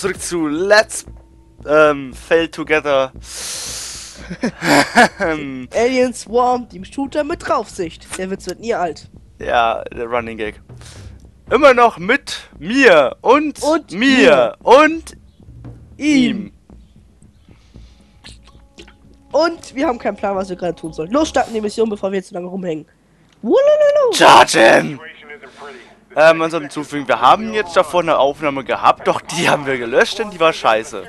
zurück zu Let's Fail Together. Alien Swarm, dem Shooter mit Draufsicht. Der Witz wird nie alt. Ja, der Running Gag. Immer noch mit mir und mir und ihm. Und wir haben keinen Plan, was wir gerade tun sollen. Los, starten die Mission, bevor wir jetzt so lange rumhängen. Chargen! Man soll hinzufügen, wir haben jetzt davor eine Aufnahme gehabt, doch die haben wir gelöscht, denn die war scheiße.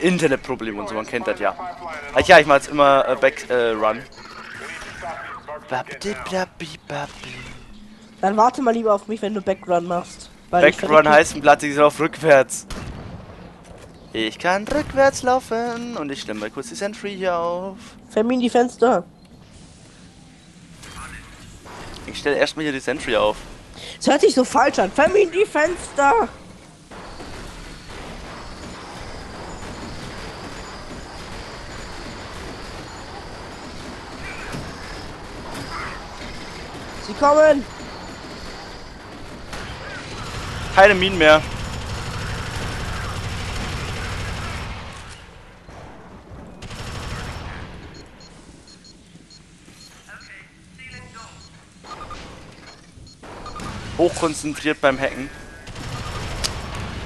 Internetproblem und so, man kennt das ja. Ja, ich mach jetzt immer Back-Run. Dann warte mal lieber auf mich, wenn du Back-Run machst. Back-Run heißt ein platziges Lauf rückwärts. Ich kann rückwärts laufen und ich stelle mal kurz die Sentry hier auf. Vermin die Fenster. Ich stelle erstmal hier die Sentry auf. Das hört sich so falsch an. Vermin die Fenster! Sie kommen! Keine Minen mehr. Hochkonzentriert beim Hacken.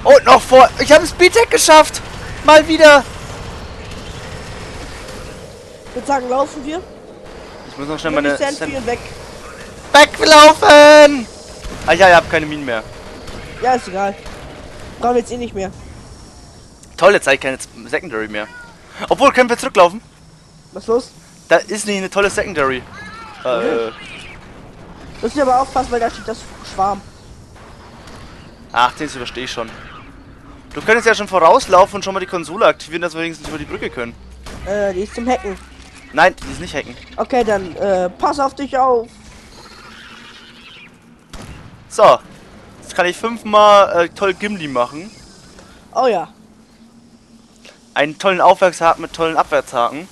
Und noch vor. Ich habe Speedhack geschafft. Mal wieder. Ich würde sagen, laufen wir. Ich muss noch schnell meine Sentry weg. Weglaufen! Ah ja, ich habe keine Minen mehr. Ja, ist egal. Brauchen wir jetzt eh nicht mehr. Toll, jetzt habe ich keine Secondary mehr. Obwohl, können wir zurücklaufen? Was ist los? Da ist nicht eine tolle Secondary. Müssen wir aber aufpassen, weil da steht das Schwarm. Ach, den überstehe ich schon. Du könntest ja schon vorauslaufen und schon mal die Konsole aktivieren, dass wir wenigstens über die Brücke können. Die ist zum Hacken. Nein, die ist nicht Hacken. Okay, dann pass auf dich auf. So, jetzt kann ich 5-mal toll Gimli machen. Oh ja. Einen tollen Aufwärtshaken mit tollen Abwärtshaken.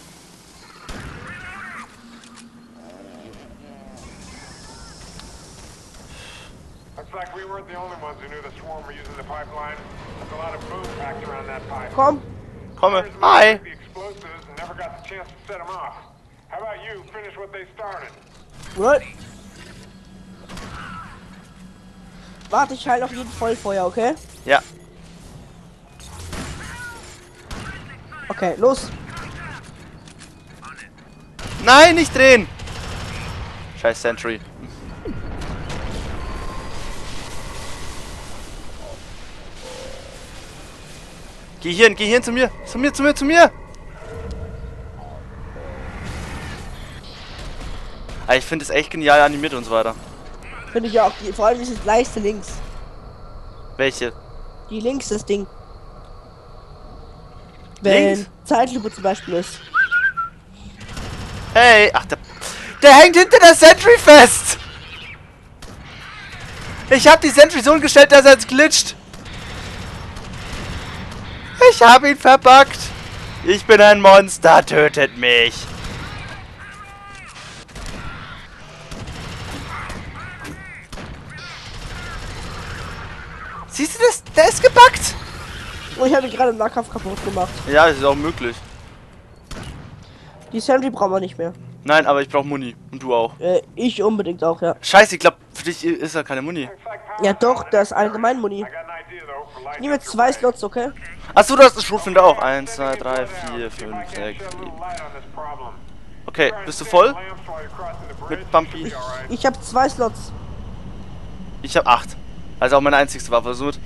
Komm! Komme! Hi! What? Warte, ich halte auf jeden Vollfeuer, okay? Ja. Okay, los! Nein, nicht drehen! Scheiß Sentry. Geh hierhin zu mir! Zu mir, zu mir, zu mir! Ah, ich finde es echt genial animiert und so weiter. Finde ich auch. Vor allem ist das Leiste links. Welche? Die links, das Ding. Wenn links? Zeitlupe zum Beispiel ist. Hey! Ach, der hängt hinter der Sentry fest! Ich habe die Sentry so gestellt, dass er jetzt glitscht. Ich habe ihn verpackt. Ich bin ein Monster, tötet mich. Siehst du das? Der ist gepackt. Oh, ich habe ihn gerade im Nahkampf kaputt gemacht. Ja, das ist auch möglich. Die Sentry brauchen wir nicht mehr. Nein, aber ich brauche Muni. Und du auch. Ich unbedingt auch, ja. Scheiße, ich glaube, für dich ist ja keine Muni. Ja doch, das ist allgemein Muni. Ich nehme jetzt 2 Slots, okay? Achso, du hast das Schrotflinte auch. 1, 2, 3, 4, 5, 6, 7. Okay, bist du voll? Mit Bumpy. Ich habe 2 Slots. Ich habe 8. Also auch meine einzigste Waffe. Somit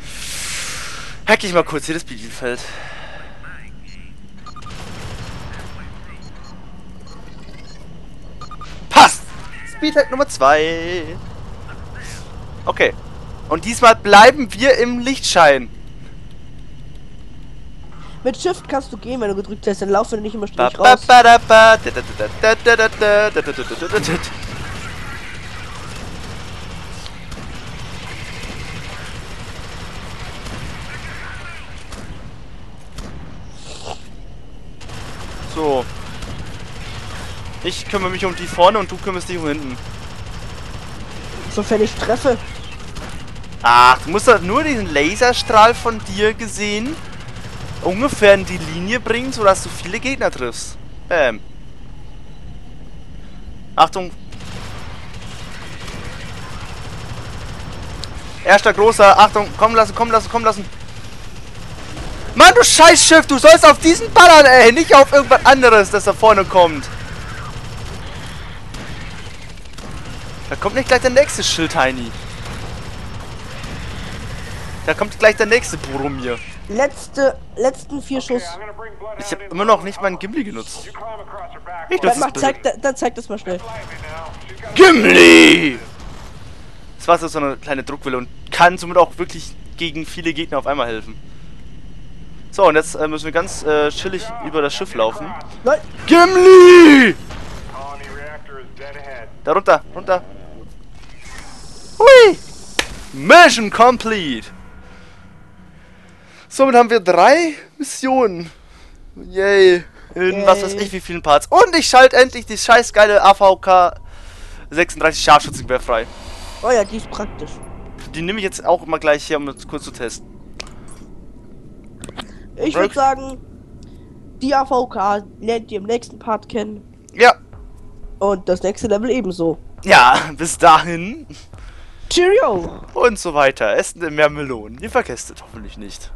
hacke ich mal kurz hier das Bedienfeld. Passt! Speedhack Nummer 2. Okay. Und diesmal bleiben wir im Lichtschein. Mit Shift kannst du gehen, wenn du gedrückt hast, dann lauf, wenn du nicht immer ständig raus. So. Ich kümmere mich um die vorne und du kümmerst dich um hinten. Sofern ich treffe. Ach, du musst doch nur diesen Laserstrahl von dir gesehen ungefähr in die Linie bringen, sodass du viele Gegner triffst. Bäm. Achtung. Erster großer. Achtung. Kommen lassen, kommen lassen, kommen lassen. Mann, du Scheißschiff. Du sollst auf diesen ballern, ey. Nicht auf irgendwas anderes, das da vorne kommt. Da kommt nicht gleich der nächste Schild, Heini. Da kommt gleich der nächste Boromir. Letzten 4 Schuss. Ich habe immer noch nicht meinen Gimli genutzt. Ich zeig das mal schnell. Gimli! Das war so eine kleine Druckwelle und kann somit auch wirklich gegen viele Gegner auf einmal helfen. So, und jetzt müssen wir ganz chillig über das Schiff laufen. Nein. Gimli! Da runter, runter. Hui! Mission complete! Somit haben wir 3 Missionen. Yay. In was weiß ich wie vielen Parts. Und ich schalte endlich die scheiß geile AVK 36 Scharfschützengewehr frei. Oh ja, die ist praktisch. Die nehme ich jetzt auch immer gleich hier, um das kurz zu testen. Ich würde sagen, die AVK lernt ihr im nächsten Part kennen. Ja. Und das nächste Level ebenso. Ja, bis dahin. Cheerio! Und so weiter. Essen mehr Melonen. Ihr vergesst es hoffentlich nicht.